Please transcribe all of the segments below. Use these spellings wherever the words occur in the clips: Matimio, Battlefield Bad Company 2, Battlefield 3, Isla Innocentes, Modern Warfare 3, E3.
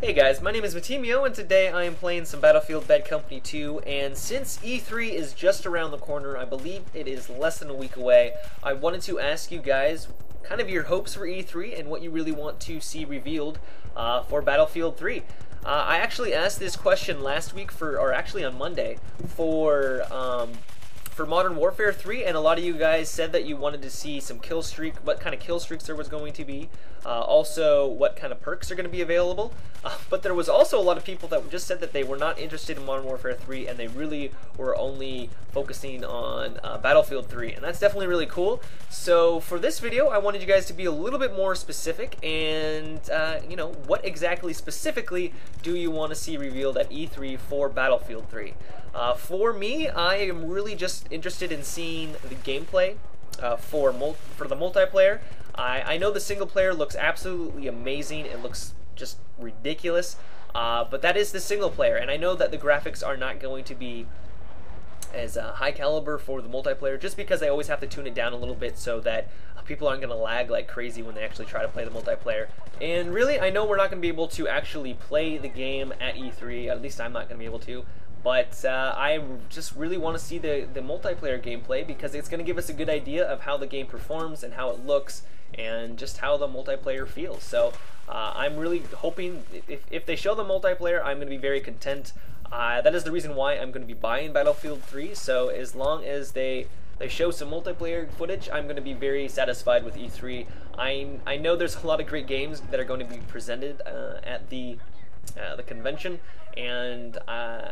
Hey guys, my name is Matimio, and today I am playing some Battlefield Bad Company 2, and since E3 is just around the corner, I believe it is less than a week away, I wanted to ask you guys kind of your hopes for E3 and what you really want to see revealed for Battlefield 3. I actually asked this question last week on Monday, for Modern Warfare 3, and a lot of you guys said that you wanted to see some kill streak, what kind of kill streaks there was going to be, also what kind of perks are going to be available, but there was also a lot of people that just said that they were not interested in Modern Warfare 3 and they really were only focusing on Battlefield 3, and that's definitely really cool. So for this video I wanted you guys to be a little bit more specific and you know, what exactly specifically do you want to see revealed at E3 for Battlefield 3. For me, I am really just interested in seeing the gameplay for the multiplayer. I know the single player looks absolutely amazing. It looks just ridiculous, but that is the single player, and I know that the graphics are not going to be as high caliber for the multiplayer just because they always have to tune it down a little bit so that people aren't going to lag like crazy when they actually try to play the multiplayer. And really, I know we're not going to be able to actually play the game at E3, at least I'm not going to be able to. But I just really want to see the multiplayer gameplay because it's going to give us a good idea of how the game performs and how it looks and just how the multiplayer feels. So I'm really hoping if they show the multiplayer, I'm going to be very content. That is the reason why I'm going to be buying Battlefield 3. So as long as they show some multiplayer footage, I'm going to be very satisfied with E3. I know there's a lot of great games that are going to be presented at the convention, and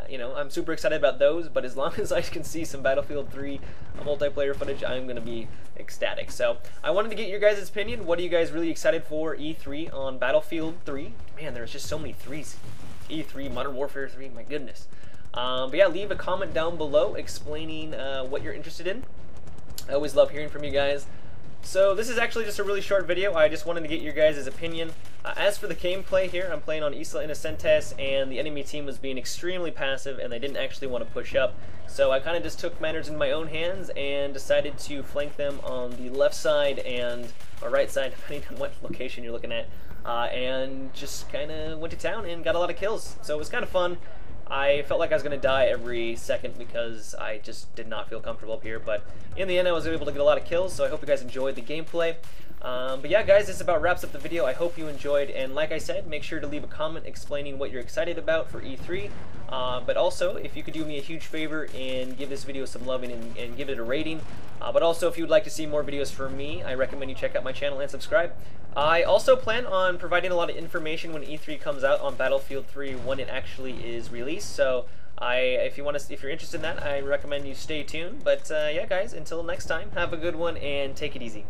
you know, I'm super excited about those, but as long as I can see some Battlefield 3 multiplayer footage, I'm gonna be ecstatic. So I wanted to get your guys' opinion. What are you guys really excited for E3 on Battlefield 3? Man, there's just so many threes. E3, Modern Warfare 3, my goodness. But yeah, leave a comment down below explaining what you're interested in. I always love hearing from you guys. So this is actually just a really short video. I just wanted to get your guys' opinion. As for the gameplay here, I'm playing on Isla Innocentes, and the enemy team was being extremely passive and they didn't actually want to push up. So I kind of just took matters in my own hands and decided to flank them on the left side and or right side, depending on what location you're looking at, and just kind of went to town and got a lot of kills. So it was kind of fun. I felt like I was going to die every second because I just did not feel comfortable up here, but in the end I was able to get a lot of kills, so I hope you guys enjoyed the gameplay. But yeah guys, this about wraps up the video. I hope you enjoyed, and like I said, make sure to leave a comment explaining what you're excited about for E3, but also if you could do me a huge favor and give this video some loving and give it a rating, but also if you would like to see more videos from me, I recommend you check out my channel and subscribe. I also plan on providing a lot of information when E3 comes out on Battlefield 3 when it actually is released. So if you're interested in that, I recommend you stay tuned. But yeah, guys, until next time, have a good one and take it easy.